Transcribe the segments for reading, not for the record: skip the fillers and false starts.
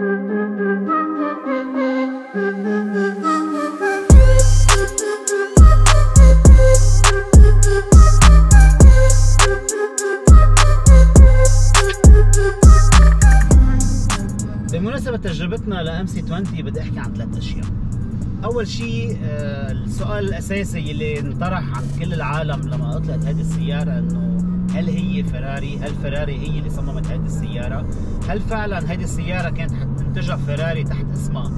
بمناسبة تجربتنا ل MC20 بدي احكي عن ثلاث اشياء. اول شيء السؤال الاساسي اللي انطرح عند كل العالم لما اطلقت هذه السيارة انه هل هي فيراري؟ هل فيراري هي اللي صممت هذه السيارة؟ هل فعلا هذه السيارة كانت تنتجها فيراري تحت اسمها؟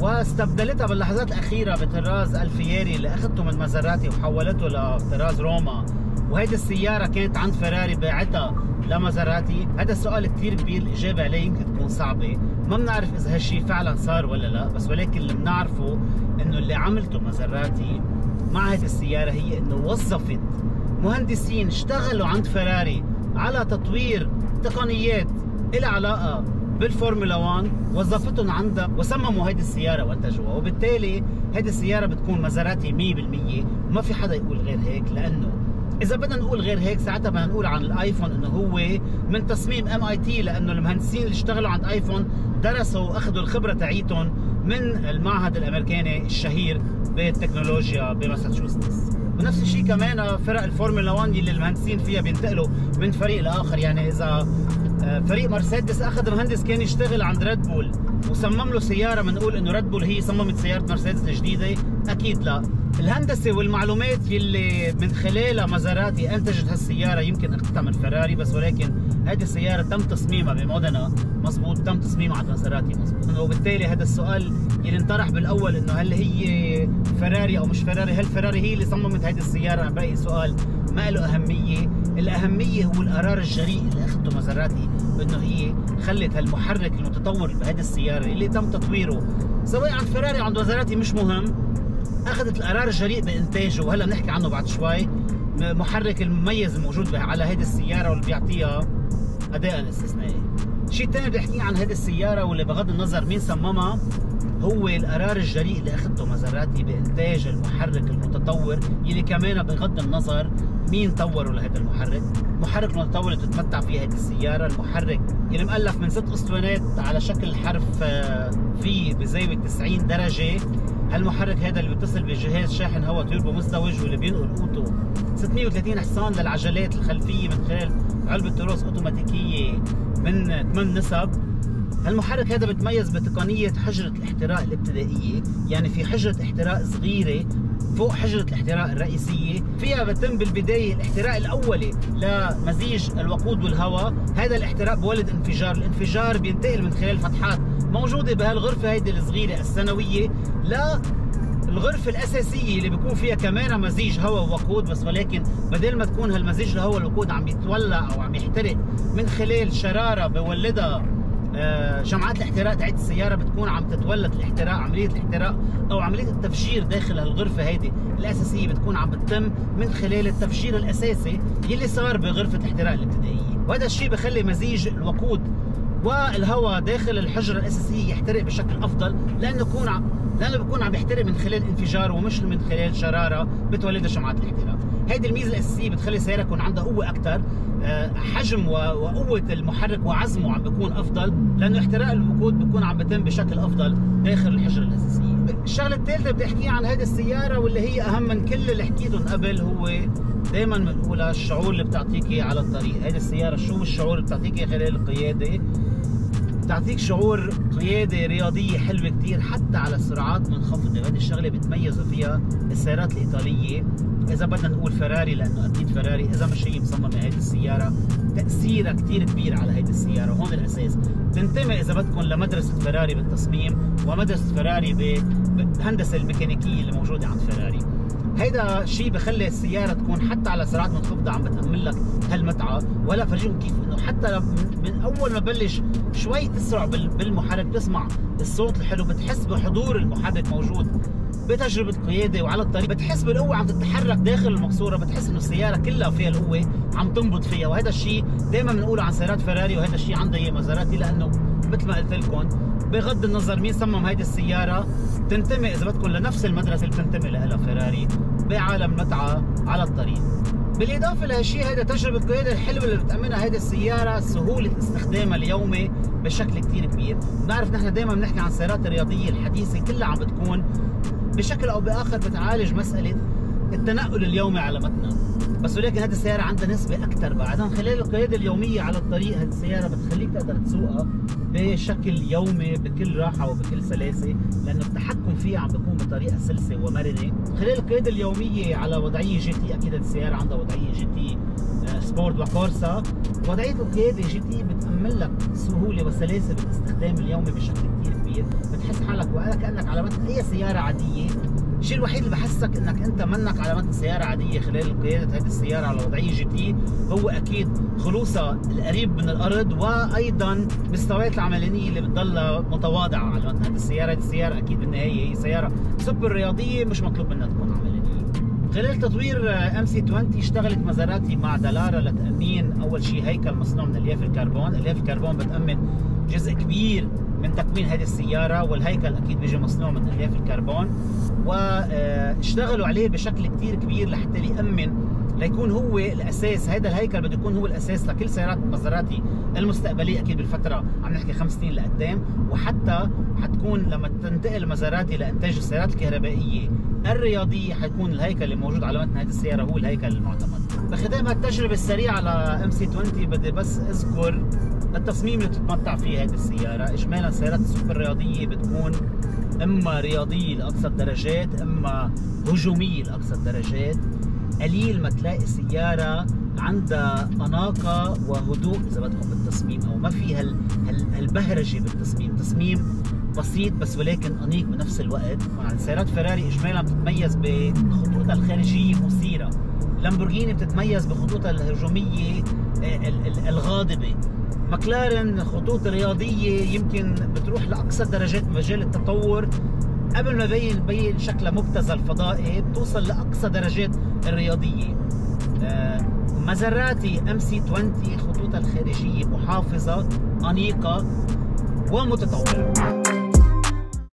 واستبدلتها باللحظات الاخيرة بطراز الفياري اللي اخذته من مازراتي وحولته لطراز روما، وهيدي السيارة كانت عند فيراري باعتها لمازراتي. هذا السؤال كثير كبير، الاجابة عليه يمكن تكون صعبة، ما بنعرف اذا هالشيء فعلا صار ولا لا، بس ولكن اللي بنعرفه انه اللي عملته مازراتي مع هذه السيارة هي انه وظفت مهندسين اشتغلوا عند فيراري على تطوير تقنيات لها علاقة بالفورمولا 1، وظفتهم عندها وصمموا هيدي السيارة وانتجوها، وبالتالي هيدي السيارة بتكون مازراتي 100%، وما في حدا يقول غير هيك، لأنه إذا بدنا نقول غير هيك ساعتها بدنا نقول عن الآيفون إنه هو من تصميم MIT، لأنه المهندسين اللي اشتغلوا عند آيفون درسوا وأخذوا الخبرة تاعيتهم من المعهد الأمريكاني الشهير بالتكنولوجيا بماساتشوستس. ونفس الشيء كمان فرق الفورمولا 1 اللي المهندسين فيها بينتقلوا من فريق لآخر، يعني إذا فريق مرسيدس أخذ مهندس كان يشتغل عند ريد بول وصمم له سيارة، بنقول إنه ريد بول هي صممت سيارة مرسيدس الجديدة؟ أكيد لا. الهندسة والمعلومات يلي من خلالها مازراتي أنتجت هالسيارة يمكن أخذتها من فيراري، بس ولكن هذه السيارة تم تصميمها بمودنا مظبوط، تم تصميمها عند مازراتي مظبوط، وبالتالي هذا السؤال يلي انطرح بالأول إنه هل هي فيراري أو مش فيراري، هل فيراري هي اللي صممت هذه السيارة؟ برأيي سؤال ما له أهمية، الأهمية هو القرار الجريء اللي أخذته مازراتي إنه هي خلت هالمحرك المتطور بهذه السيارة اللي تم تطويره سواء عند فيراري أو عند مازراتي مش مهم، اخذت القرار الجريء بانتاجه، وهلا بنحكي عنه بعد شوي، المحرك المميز الموجود على هيدي السياره واللي بيعطيها اداء استثنائي. الشيء الثاني اللي بدي احكيه عن هيدي السياره واللي بغض النظر مين صممها هو القرار الجريء اللي اخذته مازراتي بانتاج المحرك المتطور يلي كمان بغض النظر مين طوره لهذا المحرك، المحرك المتطور اللي بتتمتع فيه هيدي السياره، المحرك يلي مؤلف من 6 أسطوانات على شكل حرف في بزاويه 90 درجه، المحرك هذا اللي بيتصل بجهاز شاحن هواء توربو مزدوج واللي بينقل قوته 630 حصان للعجلات الخلفيه من خلال علبه تروس اوتوماتيكيه من 8 نسب، المحرك هذا بيتميز بتقنيه حجره الاحتراق الابتدائيه، يعني في حجره احتراق صغيره فوق حجره الاحتراق الرئيسيه، فيها بتم بالبدايه الاحتراق الاولي لمزيج الوقود والهواء، هذا الاحتراق بولد انفجار، الانفجار بينتقل من خلال فتحات موجوده بهالغرفه هيدي الصغيره الثانويه للغرفه الاساسيه اللي بيكون فيها كمان مزيج هواء ووقود، بس ولكن بدل ما تكون هالمزيج الهواء والوقود عم يتولع او عم يحترق من خلال شراره بولدها شمعات الاحتراق تاعت السياره، بتكون عم تتولد الاحتراق، عمليه الاحتراق او عمليه التفجير داخل هالغرفه هيدي الاساسيه بتكون عم بتتم من خلال التفجير الاساسي يلي صار بغرفه احتراق الابتدائيه، وهذا الشيء بخلي مزيج الوقود والهواء داخل الحجره الاساسيه يحترق بشكل افضل، لانه بيكون عم يحترق من خلال انفجار ومش من خلال شراره بتولدها شمعات الاحتراق. هيدي الميزه الاساسيه بتخلي السياره يكون عندها قوه اكثر، حجم وقوه المحرك وعزمه عم بيكون افضل، لانه احتراق الوقود بيكون عم بيتم بشكل افضل داخل الحجره الاساسيه. الشغله الثالثه بدي احكيها عن هيدي السياره واللي هي اهم من كل اللي حكيتهم قبل، هو دائما بنقولها الشعور اللي بتعطيكي على الطريق، هيدي السياره شو الشعور اللي بتعطيكي خلال القياده؟ بتعطيك شعور قياده رياضيه حلوه كثير حتى على السرعات منخفضه، هذه الشغله بتميزوا فيها السيارات الايطاليه، اذا بدنا نقول فيراري لانه اكيد فيراري اذا مش هي مصممه هيدي السياره تاثيرها كثير كبير على هيدي السياره، هون الاساس بتنتمي اذا بدكم لمدرسه فيراري بالتصميم ومدرسه فيراري بالهندسه الميكانيكيه اللي موجوده عند فيراري. هيدا الشيء بخلي السياره تكون حتى على سرعات منخفضه عم بتامن لك هالمتعه، ولا فرجيكم كيف انه حتى من اول ما بلش شوي تسرع بالمحرك بتسمع الصوت الحلو، بتحس بحضور المحرك موجود بتجربه قياده وعلى الطريق، بتحس بالقوه عم تتحرك داخل المقصوره، بتحس انه السياره كلها فيها القوه عم تنبض فيها، وهذا الشيء دائما بنقوله عن سيارات فيراري، وهذا الشيء عندها هي مازراتي، لانه مثل ما قلت لكم بغض النظر مين صمم هيدي السياره تنتمي اذا بدكم لنفس المدرسه اللي بتنتمي لها فيراري بعالم متعه على الطريق. بالاضافه لهالشيء هيدا تجربه القياده الحلوه اللي بتامنها هيدا السياره سهوله استخدامها اليومي بشكل كثير كبير، بنعرف نحن دائما بنحكي عن السيارات الرياضيه الحديثه كلها عم بتكون بشكل او باخر بتعالج مساله التنقل اليومي على متنها، بس ولكن هيدي السياره عندها نسبه اكثر بعدها خلال القياده اليوميه على الطريق. هيدي السياره بتخليك تقدر تسوقها بشكل يومي بكل راحه وبكل سلاسه، لانه التحكم فيها عم بيكون بطريقه سلسه ومرنه. خلال القياده اليوميه على وضعيه جي تي، اكيد السياره عندها وضعيه جي تي سبورت وكورسا، وضعيه القياده جي تي بتامن لك سهوله وسلاسه بالاستخدام اليومي بشكل كثير كبير، بتحس حالك ولا كانك على متن اي سياره عاديه. الشيء الوحيد اللي بحسك انك انت منك على متن سياره عاديه خلال قياده هذه السياره على وضعيه جي تي هو اكيد خلوصها القريب من الارض، وايضا مستويات العملانيه اللي بتضلها متواضعه على متن هذه السياره. هذه السياره اكيد بالنهايه هي سياره سوبر رياضيه، مش مطلوب منها تكون عملانيه. خلال تطوير MC20 اشتغلت مازراتي مع دالارا لتامين اول شيء هيكل مصنوع من الياف الكربون، الياف الكربون بتامن جزء كبير من تكوين هذه السياره، والهيكل اكيد بيجي مصنوع من الياف الكربون، واشتغلوا عليه بشكل كثير كبير لحتى يامن ليكون هو الاساس. هذا الهيكل بده يكون هو الاساس لكل سيارات مازراتي المستقبليه اكيد بالفتره عم نحكي 5 سنين لقدام، وحتى حتكون لما تنتقل مازراتي لانتاج السيارات الكهربائيه الرياضيه حيكون الهيكل اللي موجود على متن هذه السياره هو الهيكل المعتمد. بختام هالتجربه السريعه على MC20 بدي بس اذكر التصميم اللي بتتمتع فيه هذه السياره. اجمالا السيارات السوبر رياضيه بتكون اما رياضيه لاقصى الدرجات اما هجوميه لاقصى الدرجات. قليل ما تلاقي سياره عندها اناقه وهدوء اذا بدكم بالتصميم، او ما في هالبهرجه بالتصميم. تصميم بسيط بس ولكن انيق بنفس الوقت. سيارات فيراري اجمالا بتتميز بخطوطها الخارجيه مثيره، لامبورغيني بتتميز بخطوطها الهجوميه الغاضبه، مكلارن خطوط رياضيه يمكن بتروح لاقصى درجات مجال التطور. قبل ما بين شكلها مبتذل فضائي بتوصل لاقصى درجات الرياضيه. مازراتي MC20 خطوطها الخارجيه محافظه انيقه ومتطوره.